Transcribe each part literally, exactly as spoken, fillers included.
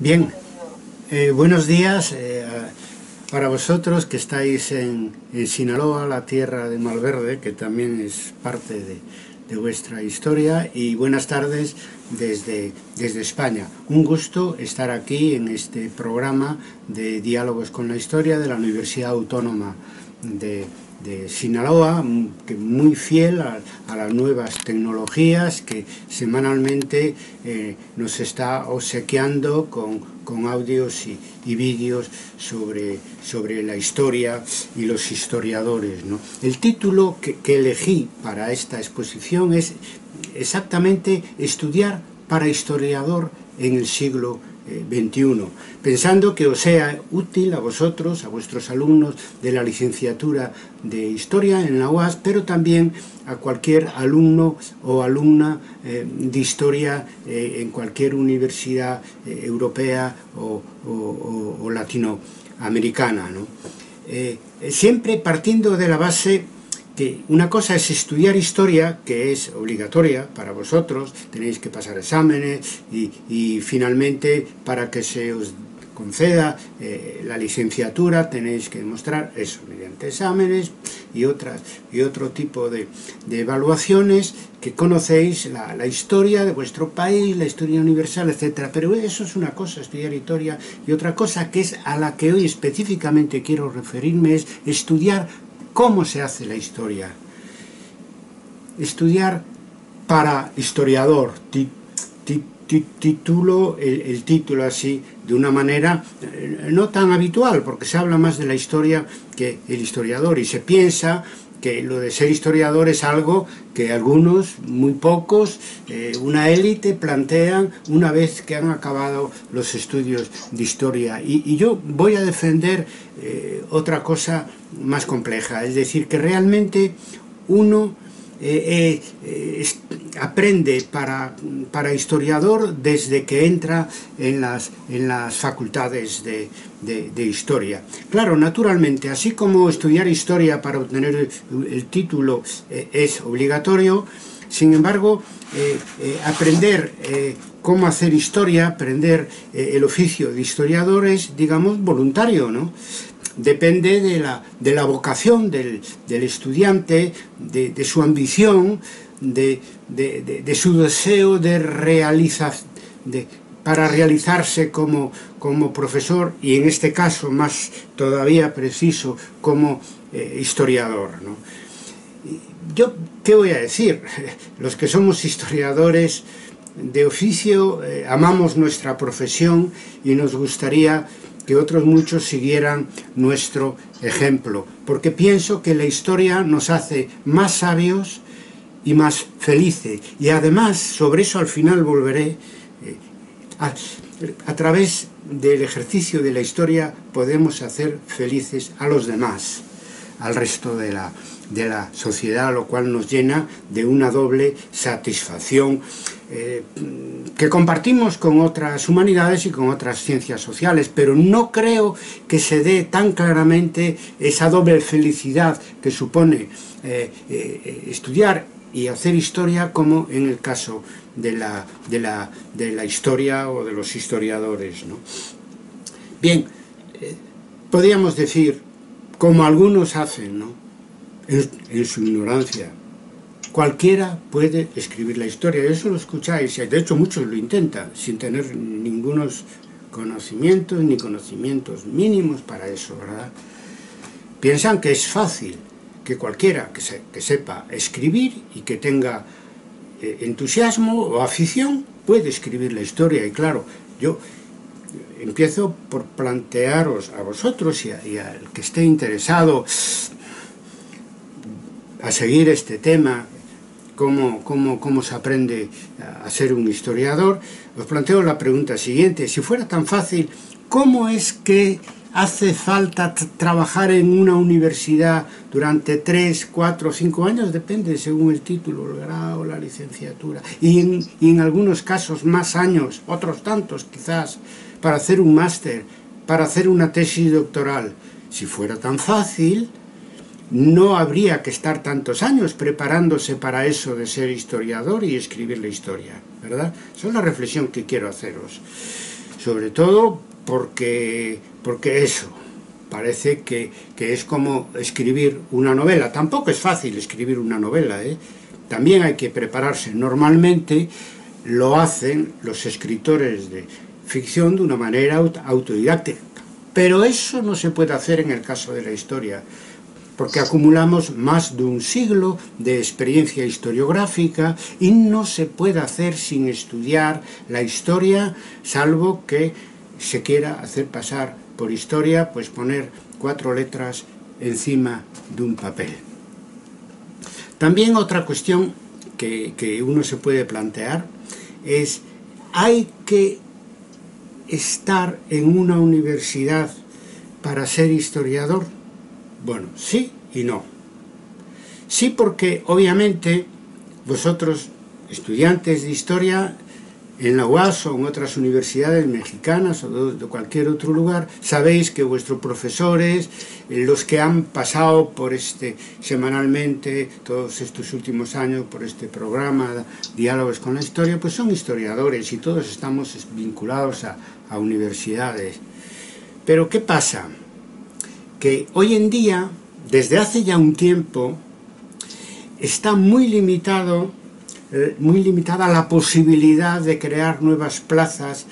Bien, eh, buenos días eh, para vosotros que estáis en, en Sinaloa, la tierra de Malverde, que también es parte de, de vuestra historia, y buenas tardes desde, desde España. Un gusto estar aquí en este programa de Diálogos con la Historia de la Universidad Autónoma de de Sinaloa, que muy fiel a, a las nuevas tecnologías, que semanalmente eh, nos está obsequiando con, con audios y, y vídeos sobre, sobre la historia y los historiadores, ¿no? El título que, que elegí para esta exposición es exactamente Estudiar para historiador en el siglo veintiuno, pensando que os sea útil a vosotros, a vuestros alumnos de la licenciatura de Historia en la U A S, pero también a cualquier alumno o alumna eh, de Historia eh, en cualquier universidad eh, europea o, o, o, o latinoamericana, ¿no? Eh, siempre partiendo de la base que una cosa es estudiar historia, que es obligatoria para vosotros, tenéis que pasar exámenes y, y finalmente para que se os conceda eh, la licenciatura tenéis que demostrar eso mediante exámenes y, otras, y otro tipo de, de evaluaciones, que conocéis la, la historia de vuestro país, la historia universal, etcétera. Pero eso es una cosa, estudiar historia, y otra cosa que es a la que hoy específicamente quiero referirme es estudiar cómo se hace la historia. Estudiar para historiador, ti, ti, ti, titulo, el, el título así, de una manera no tan habitual, porque se habla más de la historia que el historiador, y se piensa que lo de ser historiador es algo que algunos, muy pocos, eh, una élite plantean una vez que han acabado los estudios de historia. Y, y yo voy a defender eh, otra cosa más compleja, es decir, que realmente uno eh, eh, es, aprende para, para historiador desde que entra en las, en las facultades de, de, de historia. Claro, naturalmente, así como estudiar historia para obtener el, el título eh, es obligatorio, sin embargo, eh, eh, aprender eh, cómo hacer historia, aprender eh, el oficio de historiador es, digamos, voluntario, ¿no? Depende de la, de la vocación del, del estudiante, de, de su ambición, de, de, de, de su deseo de realizar, de, para realizarse como, como profesor, y en este caso más todavía preciso como eh, historiador, ¿no? Yo, ¿qué voy a decir? Los que somos historiadores de oficio eh, amamos nuestra profesión y nos gustaría que otros muchos siguieran nuestro ejemplo, porque pienso que la historia nos hace más sabios y más felices, y además, sobre eso al final volveré, eh, a, a través del ejercicio de la historia podemos hacer felices a los demás, al resto de la, de la sociedad, lo cual nos llena de una doble satisfacción, Eh, que compartimos con otras humanidades y con otras ciencias sociales, pero no creo que se dé tan claramente esa doble felicidad que supone eh, eh, estudiar y hacer historia como en el caso de la, de la, de la historia o de los historiadores, ¿no? Bien, eh, podríamos decir, como algunos hacen, ¿no?, en, en su ignorancia, cualquiera puede escribir la historia, eso lo escucháis, y de hecho muchos lo intentan, sin tener ningunos conocimientos, ni conocimientos mínimos para eso, ¿verdad? Piensan que es fácil, que cualquiera que, se, que sepa escribir y que tenga eh, entusiasmo o afición, puede escribir la historia. Y claro, yo empiezo por plantearos a vosotros y, a, y al que esté interesado a seguir este tema, Cómo, cómo, cómo se aprende a ser un historiador, os planteo la pregunta siguiente: si fuera tan fácil, ¿cómo es que hace falta trabajar en una universidad durante tres, cuatro, cinco años? Depende, según el título, el grado, la licenciatura, y en, y en algunos casos más años, otros tantos quizás, para hacer un máster, para hacer una tesis doctoral. Si fuera tan fácil, no habría que estar tantos años preparándose para eso de ser historiador y escribir la historia, ¿verdad? Esa es la reflexión que quiero haceros sobre todo porque, porque eso, parece que, que es como escribir una novela. Tampoco es fácil escribir una novela, ¿eh? También hay que prepararse. Normalmente lo hacen los escritores de ficción de una manera autodidáctica, pero eso no se puede hacer en el caso de la historia, porque acumulamos más de un siglo de experiencia historiográfica y no se puede hacer sin estudiar la historia, salvo que se quiera hacer pasar por historia, pues poner cuatro letras encima de un papel. También otra cuestión que, que uno se puede plantear es, ¿hay que estar en una universidad para ser historiador? Bueno, sí y no. Sí, porque obviamente vosotros, estudiantes de historia, en la U A S o en otras universidades mexicanas o de cualquier otro lugar, sabéis que vuestros profesores, los que han pasado por este semanalmente, todos estos últimos años, por este programa Diálogos con la Historia, pues son historiadores y todos estamos vinculados a, a universidades. Pero ¿qué pasa? Que hoy en día, desde hace ya un tiempo, está muy limitado muy limitada la posibilidad de crear nuevas plazas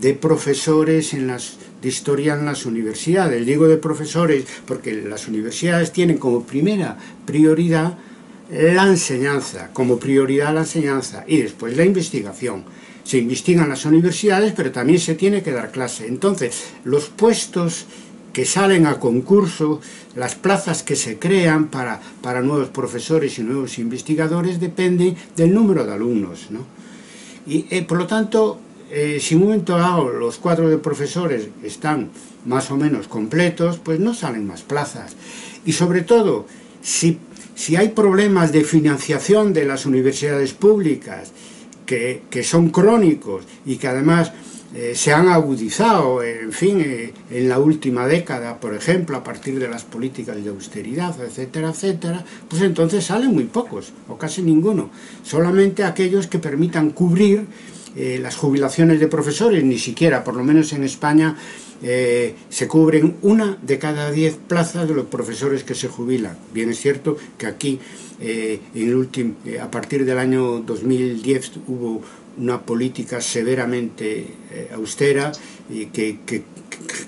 de profesores en las, de historia en las universidades. Digo de profesores porque las universidades tienen como primera prioridad la enseñanza, como prioridad la enseñanza y después la investigación. Se investigan las universidades, pero también se tiene que dar clase. Entonces, los puestos que salen a concurso, las plazas que se crean para, para nuevos profesores y nuevos investigadores dependen del número de alumnos, ¿no? Y eh, por lo tanto, eh, si en un momento dado los cuadros de profesores están más o menos completos, pues no salen más plazas. Y sobre todo, si, si hay problemas de financiación de las universidades públicas, que, que son crónicos y que además Eh, se han agudizado, en fin, eh, en la última década, por ejemplo, a partir de las políticas de austeridad, etcétera, etcétera, pues entonces salen muy pocos, o casi ninguno, solamente aquellos que permitan cubrir eh, las jubilaciones de profesores, ni siquiera, por lo menos en España, eh, se cubren una de cada diez plazas de los profesores que se jubilan. Bien es cierto que aquí, eh, en el último, eh, a partir del año dos mil diez, hubo una política severamente eh, austera y que, que,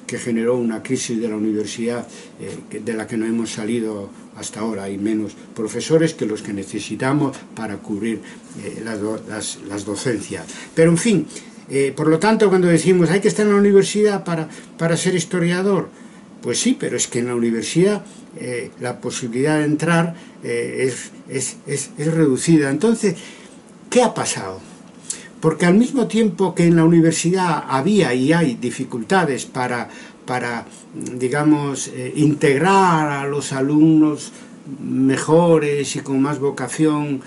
que generó una crisis de la universidad eh, de la que no hemos salido hasta ahora. Hay menos profesores que los que necesitamos para cubrir eh, las, las, las docencias. Pero en fin, eh, por lo tanto cuando decimos hay que estar en la universidad para, para ser historiador, pues sí, pero es que en la universidad eh, la posibilidad de entrar eh, es, es, es, es reducida. Entonces, ¿qué ha pasado? Porque al mismo tiempo que en la universidad había y hay dificultades para, para digamos, eh, integrar a los alumnos mejores y con más vocación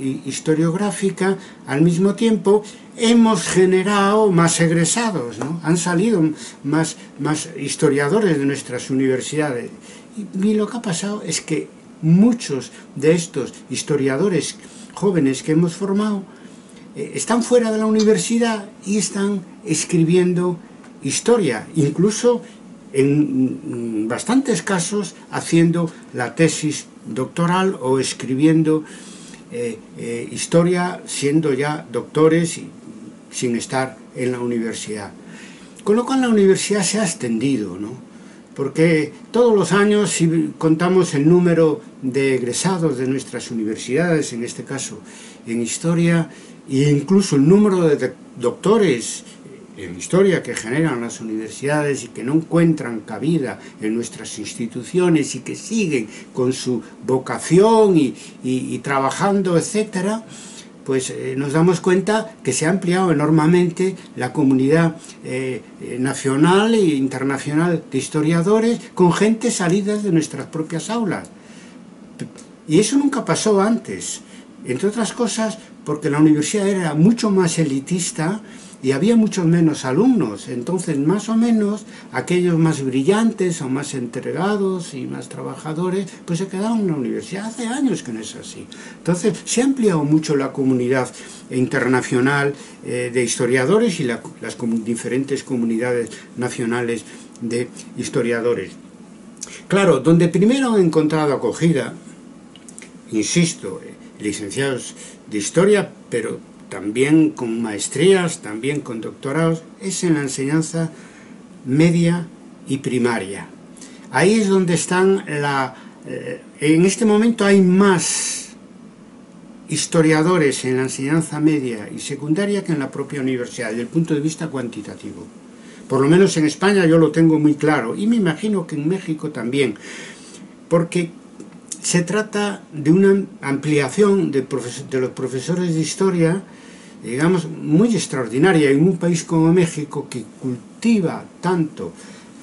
historiográfica, al mismo tiempo hemos generado más egresados, ¿no? Han salido más, más historiadores de nuestras universidades. Y, y lo que ha pasado es que muchos de estos historiadores jóvenes que hemos formado están fuera de la universidad y están escribiendo historia, incluso en bastantes casos haciendo la tesis doctoral o escribiendo eh, eh, historia siendo ya doctores y, sin estar en la universidad. Con lo cual la universidad se ha extendido, ¿no? Porque todos los años, si contamos el número de egresados de nuestras universidades, en este caso en historia, e incluso el número de doctores en historia que generan las universidades y que no encuentran cabida en nuestras instituciones y que siguen con su vocación y, y, y trabajando, etcétera, pues eh, nos damos cuenta que se ha ampliado enormemente la comunidad eh, nacional e internacional de historiadores con gente salida de nuestras propias aulas. Y eso nunca pasó antes, entre otras cosas porque la universidad era mucho más elitista y había muchos menos alumnos, entonces más o menos aquellos más brillantes o más entregados y más trabajadores pues se quedaron en la universidad. Hace años que no es así. Entonces se ha ampliado mucho la comunidad internacional eh, de historiadores y la, las comun- diferentes comunidades nacionales de historiadores. Claro, donde primero han encontrado acogida, insisto, eh, licenciados de historia, pero también con maestrías, también con doctorados, es en la enseñanza media y primaria. Ahí es donde están la... Eh, en este momento hay más historiadores en la enseñanza media y secundaria que en la propia universidad, desde el punto de vista cuantitativo. Por lo menos en España yo lo tengo muy claro, y me imagino que en México también, porque se trata de una ampliación de, de los profesores de historia, digamos, muy extraordinaria en un país como México, que cultiva tanto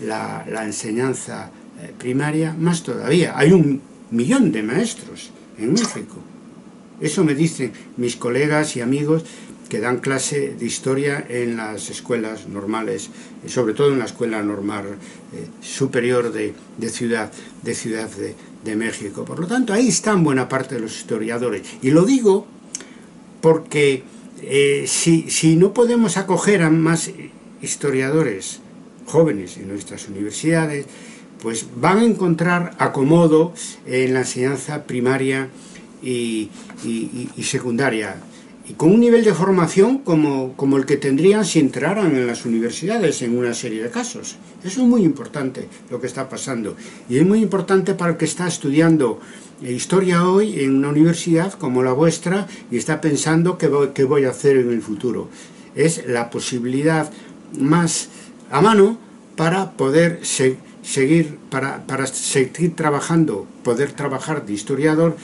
la, la enseñanza primaria, más todavía. Hay un millón de maestros en México. Eso me dicen mis colegas y amigos que dan clase de historia en las escuelas normales, sobre todo en la escuela normal eh, superior de, de ciudad, de, ciudad de, de México. Por lo tanto, ahí están buena parte de los historiadores. Y lo digo porque eh, si, si no podemos acoger a más historiadores jóvenes en nuestras universidades, pues van a encontrar acomodo en la enseñanza primaria Y, y, y secundaria, y con un nivel de formación como, como el que tendrían si entraran en las universidades en una serie de casos. Eso es muy importante lo que está pasando, y es muy importante para el que está estudiando historia hoy en una universidad como la vuestra y está pensando qué voy, qué voy a hacer en el futuro. Es la posibilidad más a mano para poder se, seguir, para, para seguir trabajando, poder trabajar de historiador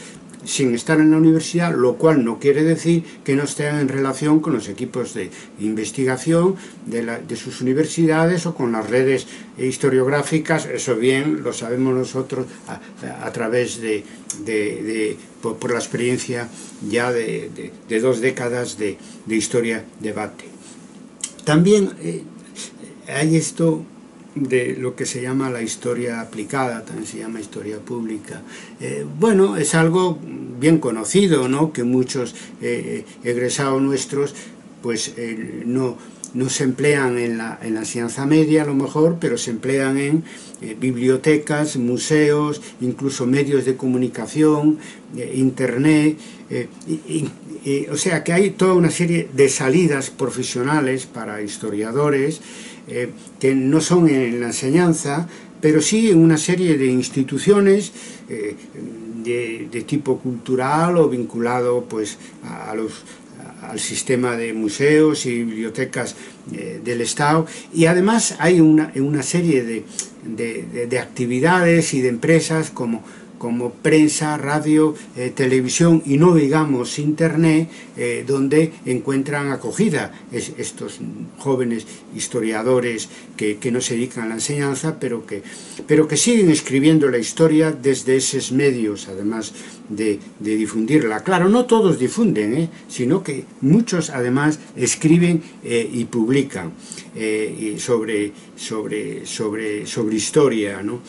sin estar en la universidad, lo cual no quiere decir que no estén en relación con los equipos de investigación de, la, de sus universidades o con las redes historiográficas. Eso bien lo sabemos nosotros a, a través de, de, de por, por la experiencia ya de, de, de dos décadas de, de Historia Debate. También eh, hay esto de lo que se llama la historia aplicada, también se llama historia pública. Eh, bueno, es algo bien conocido, ¿no?, que muchos eh, egresados nuestros pues eh, no, no se emplean en la, en la enseñanza media a lo mejor, pero se emplean en eh, bibliotecas, museos, incluso medios de comunicación, eh, internet, eh, y, y, y, o sea que hay toda una serie de salidas profesionales para historiadores, Eh, que no son en la enseñanza, pero sí en una serie de instituciones eh, de, de tipo cultural o vinculado pues a los, al sistema de museos y bibliotecas eh, del Estado, y además hay una, una serie de, de, de, de actividades y de empresas como como prensa, radio, eh, televisión y no digamos internet, eh, donde encuentran acogida es, estos jóvenes historiadores que, que no se dedican a la enseñanza, pero que, pero que siguen escribiendo la historia desde esos medios, además de, de difundirla. Claro, no todos difunden, eh, sino que muchos además escriben eh, y publican eh, y sobre, sobre, sobre, sobre historia, ¿no?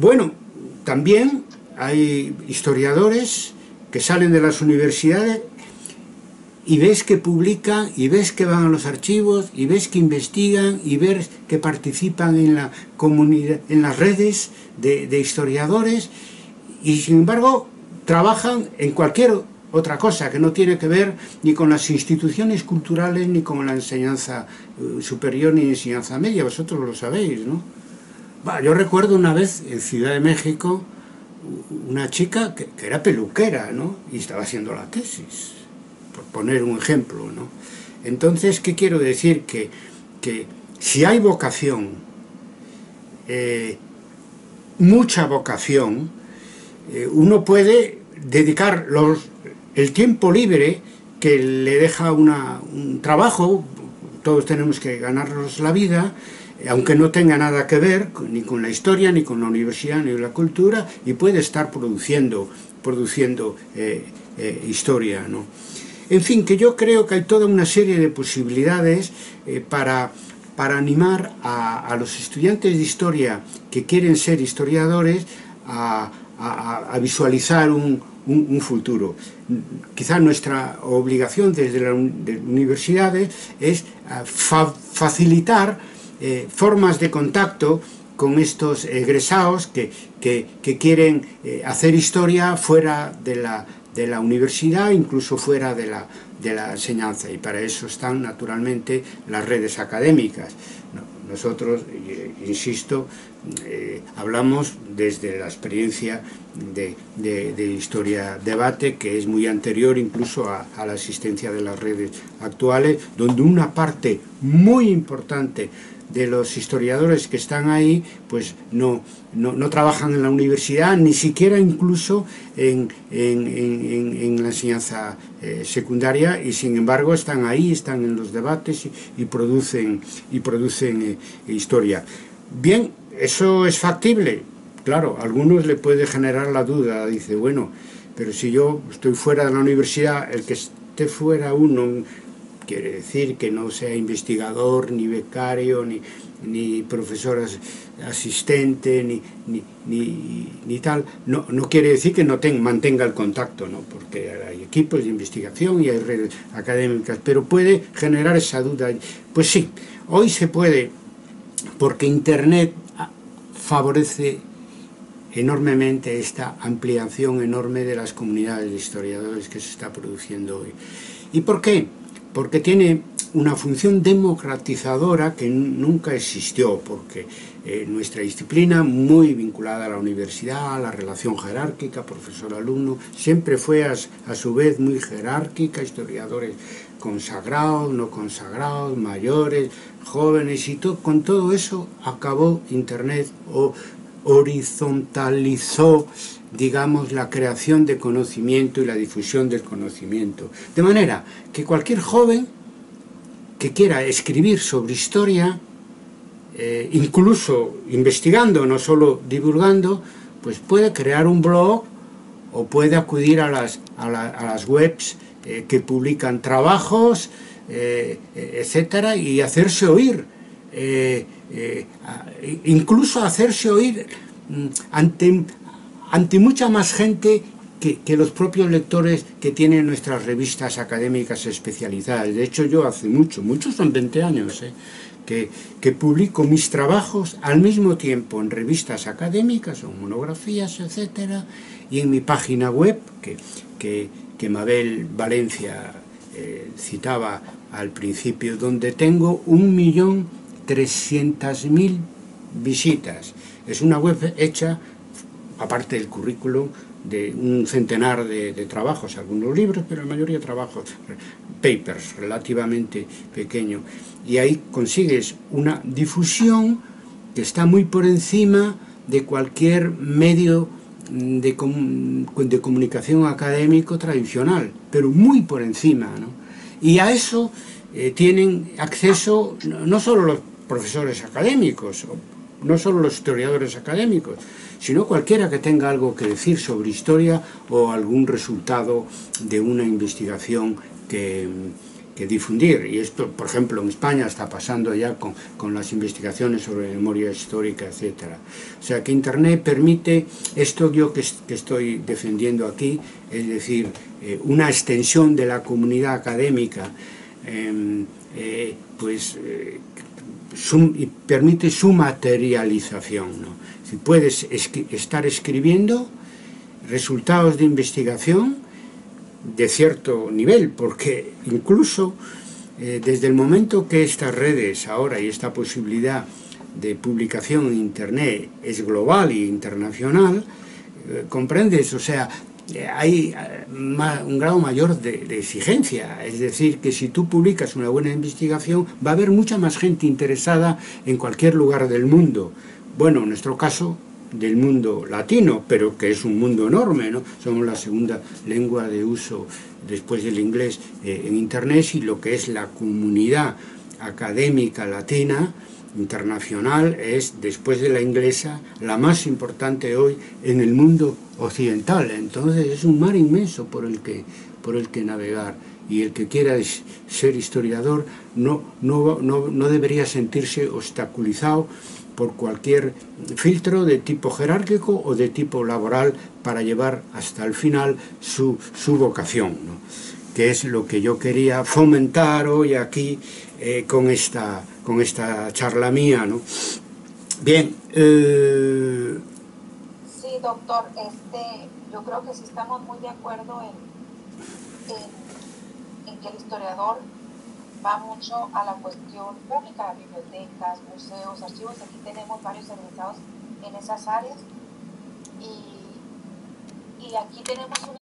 Bueno, también hay historiadores que salen de las universidades y ves que publican, y ves que van a los archivos, y ves que investigan, y ves que participan en la comunidad, en las redes de, de historiadores, y sin embargo trabajan en cualquier otra cosa que no tiene que ver ni con las instituciones culturales, ni con la enseñanza superior, ni enseñanza media. Vosotros lo sabéis, ¿no? Yo recuerdo una vez en Ciudad de México una chica que, que era peluquera, ¿no?, y estaba haciendo la tesis, por poner un ejemplo, ¿no? Entonces, ¿qué quiero decir? Que, que si hay vocación, eh, mucha vocación, eh, uno puede dedicar los, el tiempo libre que le deja una, un trabajo, todos tenemos que ganarnos la vida, aunque no tenga nada que ver ni con la historia, ni con la universidad, ni con la cultura, y puede estar produciendo, produciendo eh, eh, historia, ¿no? En fin, que yo creo que hay toda una serie de posibilidades eh, para, para animar a, a los estudiantes de historia que quieren ser historiadores a, a, a visualizar un, un, un futuro. Quizá nuestra obligación desde las universidades es fa facilitar eh, formas de contacto con estos egresados que, que, que quieren eh, hacer historia fuera de la, de la universidad, incluso fuera de la, de la enseñanza, y para eso están naturalmente las redes académicas. Nosotros, eh, insisto, eh, hablamos desde la experiencia de, de, de Historia Debate, que es muy anterior incluso a, a la existencia de las redes actuales, donde una parte muy importante de los historiadores que están ahí pues no, no, no trabajan en la universidad, ni siquiera incluso en, en, en, en la enseñanza eh, secundaria, y sin embargo están ahí, están en los debates y, y producen, y producen eh, historia. Bien, eso es factible. Claro, a algunos le puede generar la duda, dice, bueno, pero si yo estoy fuera de la universidad, el que esté fuera uno... Quiere decir que no sea investigador, ni becario, ni, ni profesor as, asistente, ni, ni, ni, ni tal. No, no quiere decir que no ten, mantenga el contacto, ¿no? Porque hay equipos de investigación y hay redes académicas, pero puede generar esa duda. Pues sí, hoy se puede, porque Internet favorece enormemente esta ampliación enorme de las comunidades de historiadores que se está produciendo hoy. ¿Y por qué? Porque tiene una función democratizadora que nunca existió, porque eh, nuestra disciplina, muy vinculada a la universidad, a la relación jerárquica, profesor-alumno, siempre fue a, a su vez muy jerárquica, historiadores consagrados, no consagrados, mayores, jóvenes, y todo, con todo eso acabó Internet o horizontalizó, digamos, la creación de conocimiento y la difusión del conocimiento. De manera que cualquier joven que quiera escribir sobre historia, eh, incluso investigando, no solo divulgando, pues puede crear un blog o puede acudir a las, a la, a las webs eh, que publican trabajos, eh, etcétera, y hacerse oír, eh, eh, incluso hacerse oír ante... ante mucha más gente que, que los propios lectores que tienen nuestras revistas académicas especializadas. De hecho, yo hace mucho, muchos son veinte años, eh, que, que publico mis trabajos al mismo tiempo en revistas académicas, o monografías, etcétera, y en mi página web, que, que, que Mabel Valencia eh, citaba al principio, donde tengo un millón trescientas mil visitas. Es una web hecha, aparte del currículum, de un centenar de, de trabajos, algunos libros, pero la mayoría trabajos, papers, relativamente pequeño. Y ahí consigues una difusión que está muy por encima de cualquier medio de, com de comunicación académico tradicional, pero muy por encima, ¿no? Y a eso eh, tienen acceso no solo los profesores académicos, no solo los historiadores académicos, sino cualquiera que tenga algo que decir sobre historia o algún resultado de una investigación que, que difundir. Y esto, por ejemplo, en España está pasando ya con, con las investigaciones sobre memoria histórica, etcétera. O sea que Internet permite esto yo que, que estoy defendiendo aquí, es decir, eh, una extensión de la comunidad académica, eh, eh, pues... Eh, y permite su materialización, ¿no? Si puedes esqui- estar escribiendo resultados de investigación de cierto nivel, porque incluso eh, desde el momento que estas redes ahora y esta posibilidad de publicación en Internet es global e internacional, eh, comprendes, o sea, hay un grado mayor de, de exigencia, es decir, que si tú publicas una buena investigación va a haber mucha más gente interesada en cualquier lugar del mundo. Bueno, en nuestro caso, del mundo latino, pero que es un mundo enorme, ¿no? Somos la segunda lengua de uso después del inglés eh, en Internet, y lo que es la comunidad académica latina internacional es, después de la inglesa, la más importante hoy en el mundo occidental. Entonces es un mar inmenso por el que, por el que navegar, y el que quiera ser historiador no, no, no, no debería sentirse obstaculizado por cualquier filtro de tipo jerárquico o de tipo laboral para llevar hasta el final su, su vocación, ¿no? Que es lo que yo quería fomentar hoy aquí eh, con, esta, con esta charla mía, ¿no? Bien. Eh... Sí, doctor, este, yo creo que sí estamos muy de acuerdo en, en, en que el historiador va mucho a la cuestión pública, bibliotecas, museos, archivos. Aquí tenemos varios egresados en esas áreas y, y aquí tenemos un